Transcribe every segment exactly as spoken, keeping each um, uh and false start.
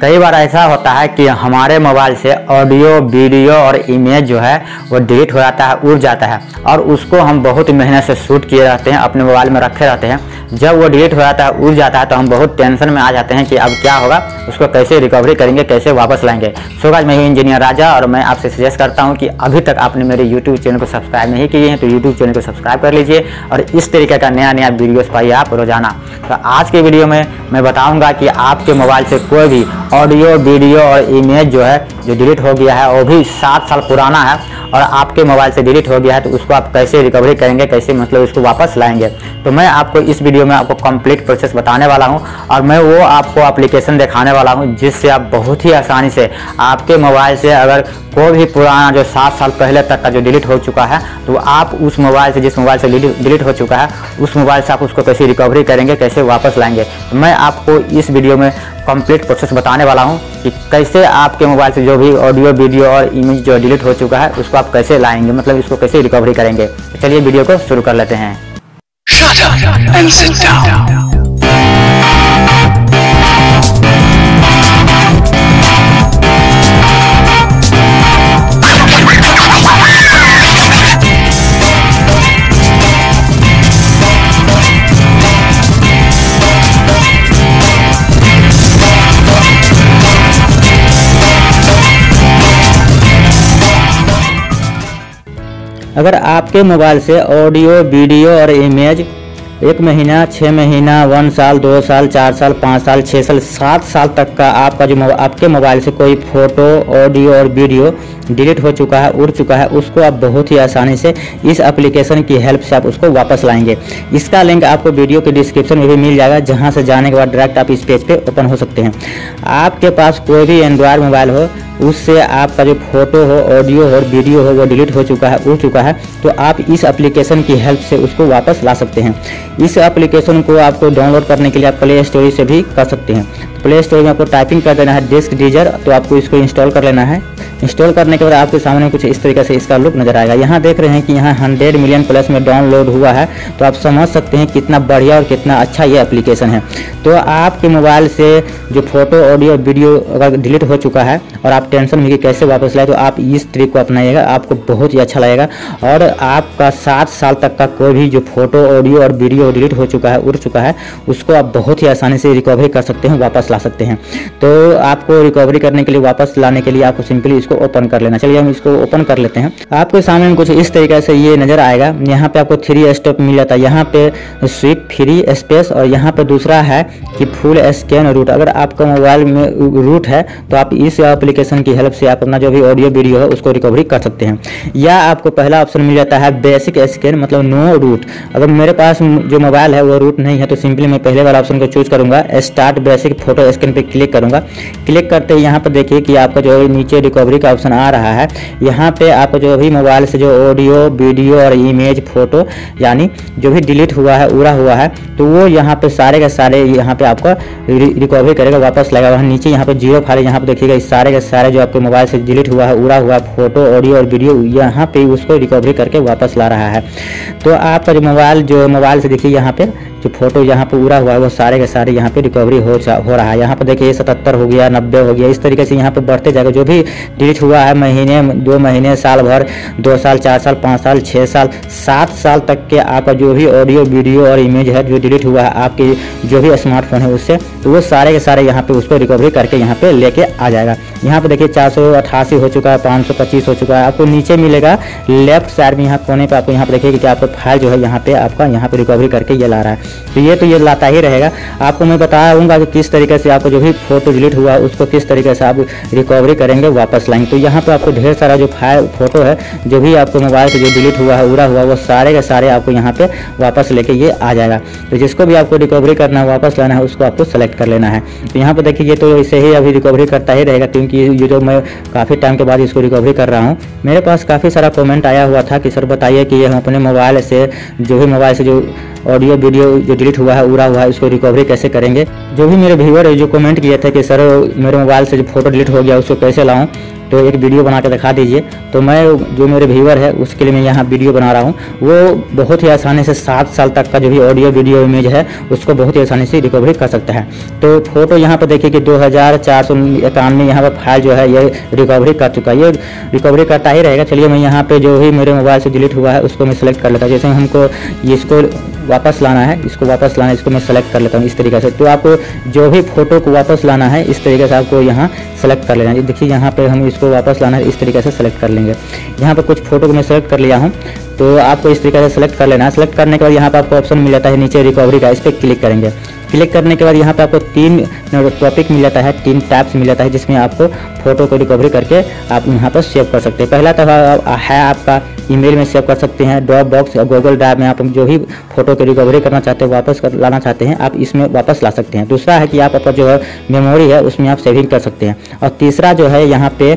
कई बार ऐसा होता है कि हमारे मोबाइल से ऑडियो वीडियो और इमेज जो है वो डिलीट हो जाता है, उड़ जाता है और उसको हम बहुत मेहनत से शूट किए रहते हैं, अपने मोबाइल में रखे रहते हैं। जब वो डिलीट हो जाता है, उड़ जाता है, तो हम बहुत टेंशन में आ जाते हैं कि अब क्या होगा, उसको कैसे रिकवरी करेंगे, कैसे वापस लाएंगे। सो गाइस, मैं हूं इंजीनियर राजा और मैं आपसे सजेस्ट करता हूँ कि अभी तक आपने मेरे यूट्यूब चैनल को सब्सक्राइब नहीं किए हैं तो यूट्यूब चैनल को सब्सक्राइब कर लीजिए और इस तरीके का नया नया वीडियोज़ पाइए आप रोजाना। तो आज के वीडियो में मैं बताऊँगा कि आपके मोबाइल से कोई भी ऑडियो वीडियो और इमेज जो है जो डिलीट हो गया है, वो भी सात साल पुराना है और आपके मोबाइल से डिलीट हो गया है, तो उसको आप कैसे रिकवरी करेंगे, कैसे मतलब उसको वापस लाएंगे। तो मैं आपको इस वीडियो में आपको कंप्लीट प्रोसेस बताने वाला हूं और मैं वो आपको एप्लीकेशन दिखाने वाला हूं जिससे आप बहुत ही आसानी से आपके मोबाइल से अगर कोई भी पुराना जो सात साल पहले तक का जो डिलीट हो चुका है, तो आप उस मोबाइल से जिस मोबाइल से डिलीट हो चुका है उस मोबाइल से आप उसको कैसे रिकवरी करेंगे, कैसे वापस लाएंगे। तो मैं आपको इस वीडियो में कंप्लीट प्रोसेस बताने वाला हूं कि कैसे आपके मोबाइल से जो भी ऑडियो वीडियो और इमेज जो डिलीट हो चुका है उसको आप कैसे लाएंगे, मतलब इसको कैसे रिकवरी करेंगे। तो चलिए वीडियो को शुरू कर लेते हैं। Shut up and sit down. अगर आपके मोबाइल से ऑडियो वीडियो और इमेज एक महीना, छः महीना, वन साल, दो साल, चार साल, पाँच साल, छः साल, सात साल तक का आपका जो आपके मोबाइल से कोई फ़ोटो, ऑडियो और वीडियो डिलीट हो चुका है, उड़ चुका है, उसको आप बहुत ही आसानी से इस एप्लीकेशन की हेल्प से आप उसको वापस लाएंगे। इसका लिंक आपको वीडियो के डिस्क्रिप्शन में भी मिल जाएगा, जहां से जाने के बाद डायरेक्ट आप इस पेज पे ओपन हो सकते हैं। आपके पास कोई भी एंड्रॉयड मोबाइल हो, उससे आपका जो फोटो हो, ऑडियो हो, वीडियो हो, वो डिलीट हो चुका है, उड़ चुका है, तो आप इस एप्लीकेशन की हेल्प से उसको वापस ला सकते हैं। इस एप्लीकेशन को आपको डाउनलोड करने के लिए आप प्ले स्टोर से भी कर सकते हैं। प्ले स्टोर में आपको टाइपिंग कर देना है डिस्क डीजर, तो आपको इसको इंस्टॉल कर लेना है। इंस्टॉल करने के बाद आपके सामने कुछ इस तरीके से इसका लुक नजर आएगा। यहाँ देख रहे हैं कि यहाँ हंड्रेड मिलियन प्लस में डाउनलोड हुआ है, तो आप समझ सकते हैं कितना बढ़िया और कितना अच्छा ये एप्लीकेशन है। तो आपके मोबाइल से जो फोटो, ऑडियो, वीडियो अगर डिलीट हो चुका है और आप टेंशन में कि कैसे वापस लाए, तो आप इस ट्रिक को अपनाइएगा, आपको बहुत ही अच्छा लगेगा और आपका सात साल तक का कोई भी जो फोटो, ऑडियो और वीडियो डिलीट हो चुका है, उड़ चुका है, उसको आप बहुत ही आसानी से रिकवरी कर सकते हैं, वापस ला सकते हैं। तो आपको रिकवरी करने के लिए, वापस लाने के लिए आपको सिंपली इसको ओपन कर लेना। चलिए हम इसको ओपन कर लेते हैं। आपके सामने कुछ इस तरीके से ये नजर आएगा। यहाँ पे आपको थ्री स्टेप मिल जाता है, यहाँ पे स्वीप, फ्री स्पेस और यहाँ पे दूसरा है कि फुल स्कैन रूट। अगर आपका मोबाइल में रूट है तो आप इस एप्लीकेशन की हेल्प से आप अपना जो भी ऑडियो वीडियो है उसको रिकवरी कर सकते हैं। या आपको पहला ऑप्शन मिल जाता है बेसिक स्कैन, मतलब नो रूट। अगर मेरे पास जो मोबाइल है वो रूट नहीं है तो सिंपली मैं पहले वाला ऑप्शन को चूज करूंगा, स्टार्ट बेसिक फोटो स्कैन पे क्लिक करूंगा। क्लिक करते ही यहाँ पर देखिए कि आपका जो नीचे रिकवरी का ऑप्शन आ रहा है। यहाँ पे आपको जो भी मोबाइल से जो ऑडियो, वीडियो और इमेज, फोटो यानी जो भी डिलीट हुआ है, उड़ा हुआ है, तो वो यहाँ पे सारे के सारे यहाँ पे आपका रिकवरी करेगा, वापस लाएगा। वहाँ नीचे यहाँ पे जीरो फाइल, यहाँ पे देखिएगा सारे के सारे जो आपके मोबाइल से डिलीट हुआ है, उड़ा हुआ फोटो, ऑडियो और वीडियो, यहाँ पे उसको रिकवरी करके वापस ला रहा है। तो आपका जो मोबाइल जो मोबाइल से देखिए यहाँ पे जो फोटो यहाँ पे उड़ा हुआ है वो सारे के सारे यहाँ पे रिकवरी हो हो रहा है। यहाँ पे देखिए सतहत्तर हो गया, नब्बे हो गया, इस तरीके से यहाँ पे बढ़ते जाएगा। जो भी डिलीट हुआ है महीने, दो महीने, साल भर, दो साल, चार साल, पाँच साल, छः साल, सात साल तक के आपका जो भी ऑडियो, वीडियो और इमेज है जो डिलीट हुआ है आपके जो भी स्मार्टफोन है उससे, तो वो सारे के सारे यहाँ पे उसको रिकवरी करके यहाँ पे लेके आ जाएगा। यहाँ पे देखिए चार सौ अट्ठासी हो चुका है, पाँच सौ पच्चीस हो चुका है। आपको नीचे मिलेगा लेफ्ट साइड में, यहाँ कोने पे आपको यहाँ पे देखिए कि आपका फाइल जो है यहाँ पे आपका यहाँ पे रिकवरी करके ये ला रहा है। तो ये तो ये लाता ही रहेगा। आपको मैं बताऊंगा कि किस तरीके से आपको जो भी फोटो डिलीट हुआ उसको किस तरीके से आप रिकवरी करेंगे, वापस लाएंगे। तो यहाँ पे आपको ढेर सारा जो फाइल, फोटो है जो भी आपको मोबाइल से जो डिलीट हुआ है, उड़ा हुआ, वो सारे के सारे आपको यहाँ पे वापस लेके ये आ जाएगा। तो जिसको भी आपको रिकवरी करना है, वापस लाना है, उसको आपको सेलेक्ट कर लेना है। तो यहाँ पर देखिए ये तो इसे ही अभी रिकवरी करता ही रहेगा, क्योंकि ये जो मैं काफ़ी टाइम के बाद इसको रिकवरी कर रहा हूँ। मेरे पास काफ़ी सारा कमेंट आया हुआ था कि सर बताइए कि हम अपने मोबाइल से जो भी मोबाइल से जो ऑडियो, वीडियो जो डिलीट हुआ है, उड़ा हुआ है, इसको रिकवरी कैसे करेंगे। जो भी मेरे व्यूअर है जो कमेंट किए थे कि सर मेरे मोबाइल से जो फोटो डिलीट हो गया उसको कैसे लाऊं, तो एक वीडियो बना के दिखा दीजिए। तो मैं जो मेरे व्यूअर है उसके लिए मैं यहाँ वीडियो बना रहा हूँ। वो बहुत ही आसानी से सात साल तक का जो भी ऑडियो वीडियो इमेज है उसको बहुत ही आसानी से रिकवरी कर सकता है। तो फोटो यहाँ पर देखिए कि दो हज़ार चार सौ इक्यानवे यहाँ पर फाइल जो है ये रिकवरी कर चुका है, ये रिकवरी करता ही रहेगा। चलिए मैं यहाँ पर जो भी मेरे मोबाइल से डिलीट हुआ है उसको मैं सेलेक्ट कर लेता हूँ। जैसे हमको इसको वापस लाना है, इसको वापस लाना है, इसको मैं सेलेक्ट कर लेता हूँ इस तरीके से। तो आपको जो भी फोटो को वापस लाना है इस तरीके से आपको यहाँ सेलेक्ट कर लेना है। देखिए यहाँ पे हम इसको वापस लाना है, इस तरीके से सेलेक्ट कर लेंगे। यहाँ पे कुछ फोटो को मैं सेलेक्ट कर लिया हूँ, तो आपको इस तरीके से सेलेक्ट कर लेना है। सेलेक्ट करने के बाद यहाँ पर आपको ऑप्शन मिल जाता है नीचे रिकवरी का, इस पर क्लिक करेंगे। क्लिक करने के बाद यहाँ पे आपको तीन टॉपिक मिल जाता है, तीन टैब्स मिल जाता है, जिसमें आपको फोटो को रिकवरी करके आप यहाँ पर सेव कर सकते हैं। पहला तो है आपका ईमेल में सेव कर सकते हैं, ड्रॉप बॉक्स या गूगल ड्राइव में आप जो भी फोटो की रिकवरी करना चाहते हैं वापस कर लाना चाहते हैं आप इसमें वापस ला सकते हैं। दूसरा है कि आप आपका जो है मेमोरी है उसमें आप सेविंग कर सकते हैं। और तीसरा जो है यहाँ पे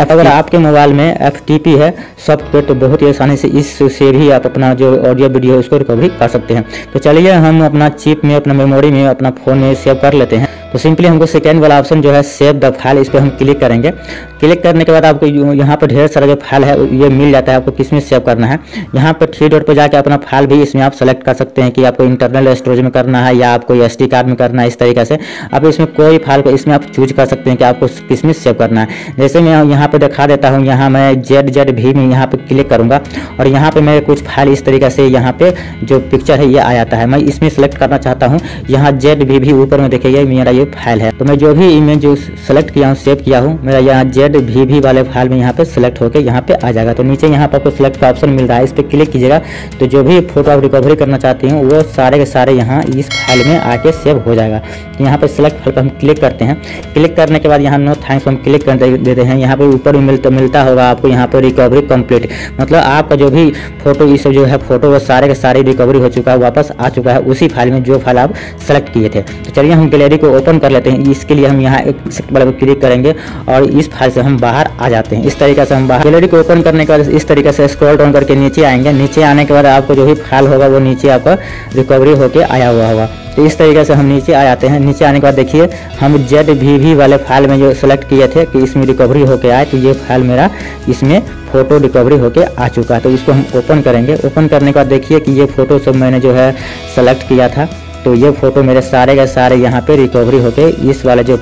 अगर आपके मोबाइल में एफ टी पी है सॉफ्टवेयर तो बहुत ही आसानी से इससे भी आप अपना जो ऑडियो वीडियो है उसको रिकवरी कर सकते हैं। तो चलिए हम अपना चिप में अपना मेमोरी में अपना फ़ोन में सेव कर लेते हैं। तो सिंपली हमको सेकेंड वाला ऑप्शन जो है सेव द फाइल, इस पर हम क्लिक करेंगे। क्लिक करने के बाद आपको यहाँ पर ढेर सारा जो फाइल है ये मिल जाता है, आपको किसमें सेव करना है। यहाँ पर थ्री डॉट पर जाकर अपना फाइल भी इसमें आप सेलेक्ट कर सकते हैं कि आपको इंटरनल स्टोरेज में करना है या आपको एस डी कार्ड में करना है। इस तरीके से आप इसमें कोई फाइल को इसमें आप चूज कर सकते हैं कि आपको किसमें सेव करना है। जैसे मैं यहाँ पर दिखा देता हूँ, यहाँ मैं जेड जेड भी में यहाँ पर क्लिक करूँगा और यहाँ पर मेरे कुछ फाइल इस तरीके से यहाँ पर जो पिक्चर है ये आ जाता है। मैं इसमें सेलेक्ट करना चाहता हूँ, यहाँ जेड भी ऊपर में देखिए मेरा फाइल है। तो मैं जो भी इमेज जो सेलेक्ट किया हूँ सेव किया हूँ मेरा यहाँ जेड भी भी वाले फाइल में यहाँ पे सेलेक्ट होकर यहाँ पे आ जाएगा। तो नीचे यहाँ पर आपको सेलेक्ट का ऑप्शन मिल रहा है, इस पर क्लिक कीजिएगा। तो जो भी फोटो आप रिकवरी करना चाहते हैं वो सारे के सारे यहाँ इस फाइल में आके सेव हो जाएगा। तो यहाँ पर सेलेक्ट फाइल पर हम क्लिक करते हैं। क्लिक करने के बाद यहाँ नो थैंक्स हम क्लिक कर देते हैं। यहाँ पर ऊपर मिलता होगा आपको यहाँ पर रिकवरी कम्प्लीट, मतलब आपका जो भी फोटो ये सब जो है फोटो वो सारे के सारे रिकवरी हो चुका है, वापस आ चुका है उसी फाइल में जो फाइल आप सेलेक्ट किए थे। तो चलिए हम गैलरी को ओपन कर लेते हैं। इसके लिए हम यहाँ एक्सेप्ट वाले पर क्लिक करेंगे और इस फाइल से हम बाहर आ जाते हैं। इस तरीके से हम बाहर गैलरी को ओपन करने के बाद इस तरीके से स्क्रॉल डाउन करके नीचे आएंगे। नीचे आने के बाद आपको जो भी फाइल होगा वो नीचे आपका रिकवरी होके आया हुआ होगा। तो इस तरीके से हम नीचे आ जाते हैं। नीचे आने के बाद देखिए हम जेड भी भी वाले फाइल में जो सेलेक्ट किए थे कि इसमें रिकवरी होके आए, तो ये फाइल मेरा इसमें फोटो रिकवरी होके आ चुका है। तो इसको हम ओपन करेंगे। ओपन करने के बाद देखिए कि ये फोटो सब मैंने जो है सेलेक्ट किया था, तो ये फ़ोटो मेरे सारे के सारे यहाँ पे रिकवरी होके इस वाला जो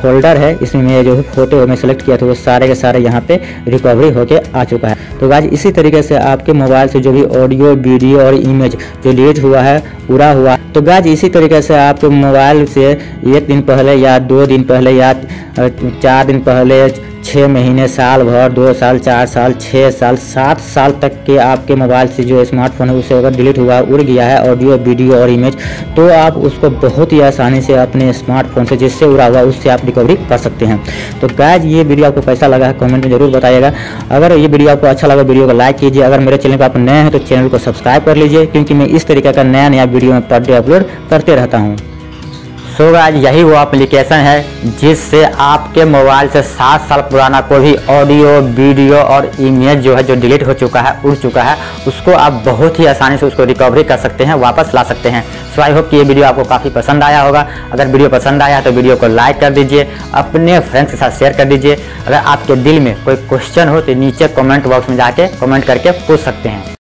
फोल्डर है इसमें मेरे जो फोटो मैं सेलेक्ट किया था वो सारे के सारे यहाँ पे रिकवरी होके आ चुका है। तो गाइस इसी तरीके से आपके मोबाइल से जो भी ऑडियो वीडियो और इमेज जो डिलीट हुआ है पूरा हुआ। तो गाइस इसी तरीके से आपके मोबाइल से एक दिन पहले या दो दिन पहले या चार दिन पहले छः महीने साल भर दो साल चार साल छः साल सात साल तक के आपके मोबाइल से जो स्मार्टफोन है उसे अगर डिलीट हुआ उड़ गया है ऑडियो वीडियो और इमेज, तो आप उसको बहुत ही आसानी से अपने स्मार्टफोन से जिससे उड़ा हुआ उससे आप रिकवरी कर सकते हैं। तो गाइस ये वीडियो आपको कैसा लगा है कमेंट में जरूर बताइएगा। अगर ये वीडियो आपको अच्छा लगा वीडियो को लाइक कीजिए। अगर मेरे चैनल पर आप नए हैं तो चैनल को सब्सक्राइब कर लीजिए, क्योंकि मैं इस तरीके का नया नया वीडियो मैं पर डे अपलोड करते रहता हूँ। तो गाइस यही वो एप्लीकेशन है जिससे आपके मोबाइल से सात साल पुराना कोई भी ऑडियो वीडियो और इमेज जो है जो डिलीट हो चुका है उड़ चुका है उसको आप बहुत ही आसानी से उसको रिकवरी कर सकते हैं, वापस ला सकते हैं। सो आई होप कि ये वीडियो आपको काफ़ी पसंद आया होगा। अगर वीडियो पसंद आया तो वीडियो को लाइक कर दीजिए, अपने फ्रेंड्स के साथ शेयर कर दीजिए। अगर आपके दिल में कोई क्वेश्चन हो तो नीचे कॉमेंट बॉक्स में जाके कॉमेंट करके पूछ सकते हैं।